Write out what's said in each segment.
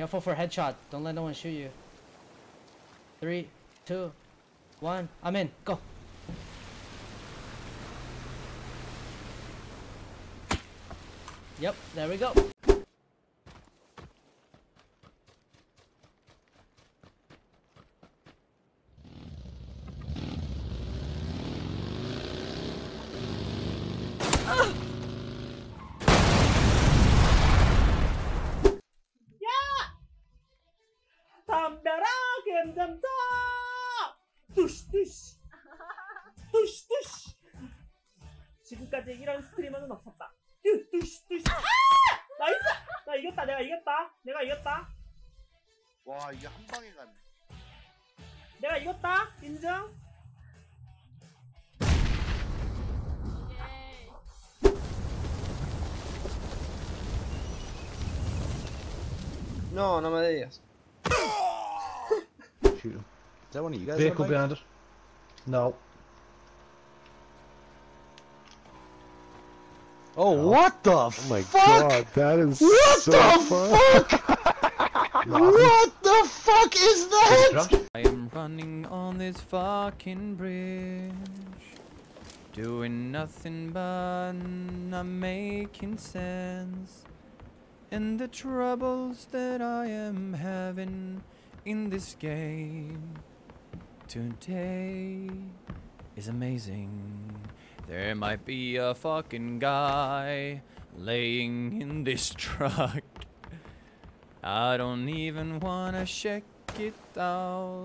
Careful for headshot. Don't let no one shoot you. 3, 2, 1. I'm in. Go. Yep, there we go. 투쉬 투쉬 투쉬 지금까지 이런 스트리머는 없었다. 투쉬 투쉬 나이스! 나 이겼다. 내가 이겼다. 와 이게 한 방에 가네. 내가 이겼다. 인정. No, no me digas. Shoot. Is that one of you guys? Vehicle behind us. No. Oh, no. What the fuck? Oh my god, that is what so the fuck? What the fuck is that? I am running on this fucking bridge, doing nothing but not making sense, and the troubles that I am having in this game today is amazing. There might be a fucking guy laying in this truck. I don't even wanna check it out.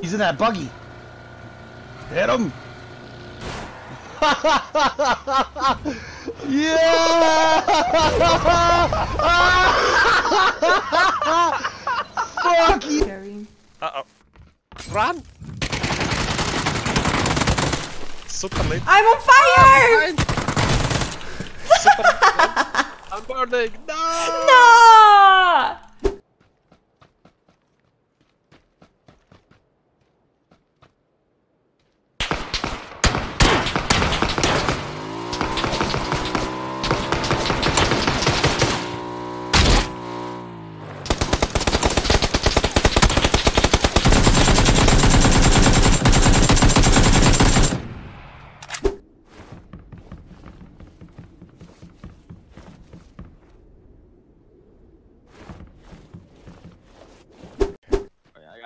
He's in that buggy. Hit him. Yeah! Fuck you! Uh-oh. Run! Super late. I'm on fire! Super late. I'm burning. No! No!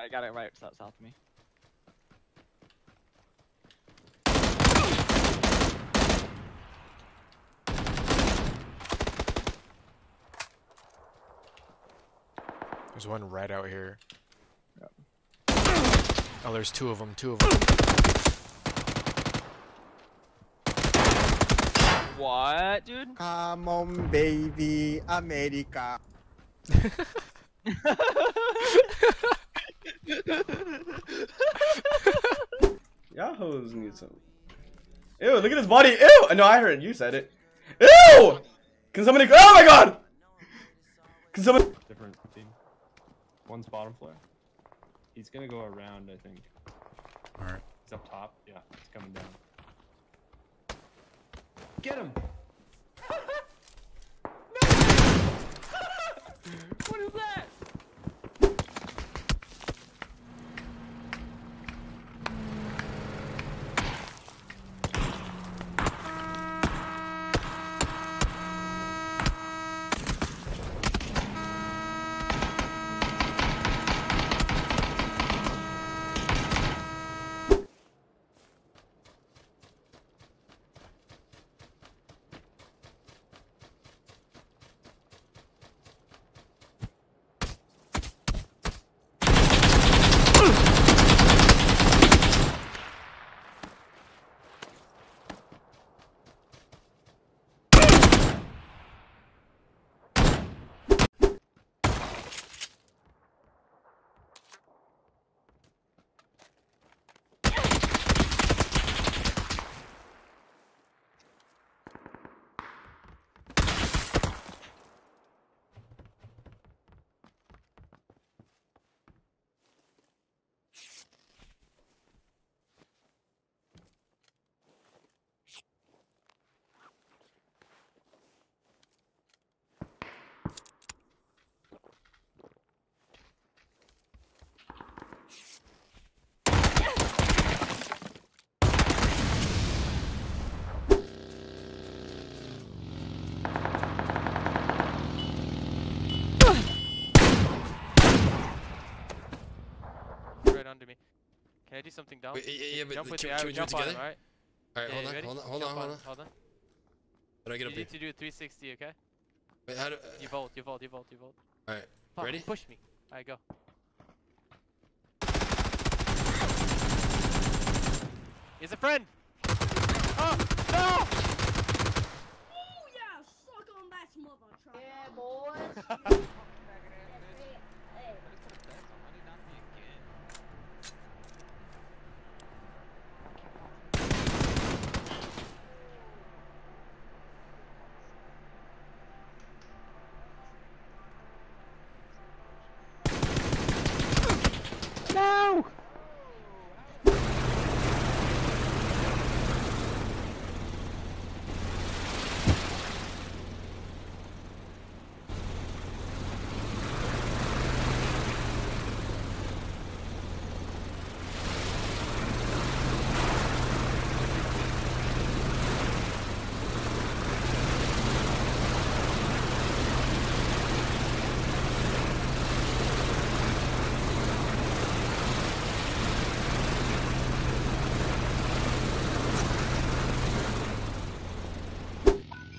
I got it right, so that's helping me. There's one right out here. Yep. Oh, there's two of them. What, dude? Come on, baby, America. Y'all hoes need some. Ew, look at his body. Ew! No, I heard you said it. Ew! Can somebody. Oh my god! Can somebody. Different team. One's bottom floor. He's gonna go around, I think. Alright. He's up top. Yeah, he's coming down. Get him! What is that? onto me. Can I do something dumb? Wait, yeah, but can we do it together? Alright, hold on. How do I get up here? You need to do a 360, okay? Wait, how do... You vault. Alright, ready? Push me. Alright, go. He's a friend! Oh, no! Oh, yeah! Suck on that mother trucker. Yeah, boy!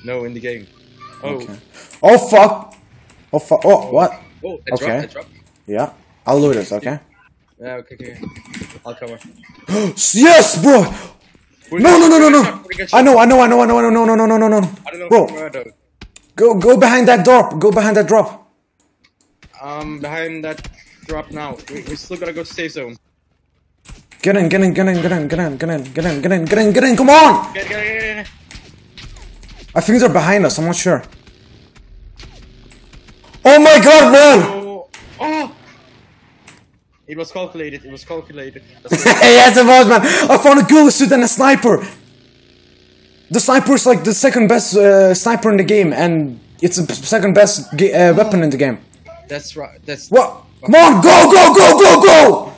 No, in the game. Oh. Okay. Oh fuck! Oh fuck! Oh what? Oh, I dropped. Yeah, I'll loot it. Okay. Yeah. Okay. I'll cover. Yes, bro. No. I know. I don't know bro. Go behind that drop. Behind that drop now. We still gotta go to safe zone. Get in! Come on! Get in! I think they're behind us, I'm not sure. Oh my god, man! Oh. It was calculated. Yes, it was, man! I found a ghoul suit and a sniper! The sniper is like the second best sniper in the game, and it's the second best weapon in the game. That's right, that's... What? Come on, go!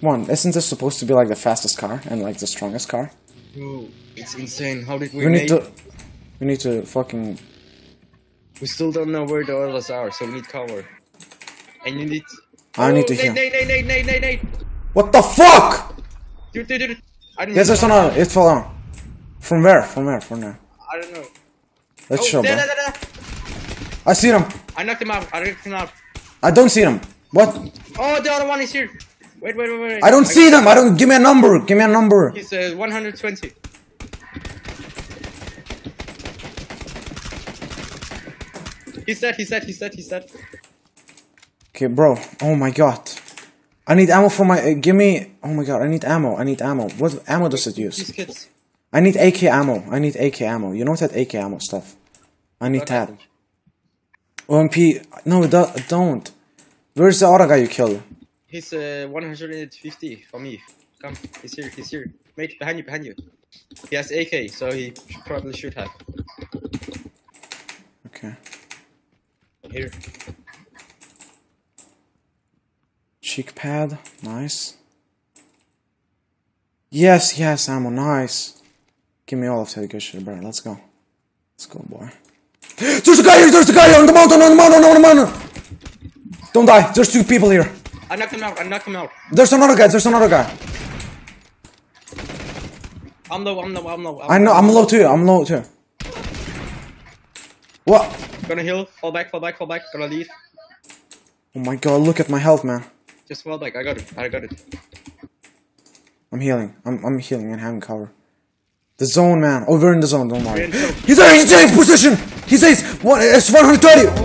Come on, isn't this supposed to be like the fastest car, and like the strongest car? Ooh. It's insane. How did we need to fucking... We still don't know where the others are, so we need cover. And you need... I need to heal. What the fuck? Dude. Yes, there's another. It fell down. From where? I don't know. Let's show them. I see them. I knocked him out. I don't see them. What? Oh, the other one is here. Wait. I don't see them. Give me a number. He's 120. He's dead. Okay, bro. Oh my god. I need ammo for my... Oh my god, I need ammo. What ammo does it use? Kids. I need AK ammo. You know that AK ammo stuff. I need that. OMP... No, don't. Where's the other guy you killed? He's 150 for me. Come, he's here. Mate, behind you. He has AK, so he probably should have. Okay. Here. Cheek pad, nice. Yes, ammo, nice. Give me all of that good shit, bro. Let's go, boy. There's a guy here on the mountain. Don't die. There's two people here. I knocked him out. There's another guy. I'm low. I'm low too. What? Gonna heal, fall back, gonna leave. Oh my god, look at my health, man. Just fall back, I got it. I'm healing and having cover. The zone, man. Oh, we're in the zone, don't worry. He's in safe position! He's ace! It's 130!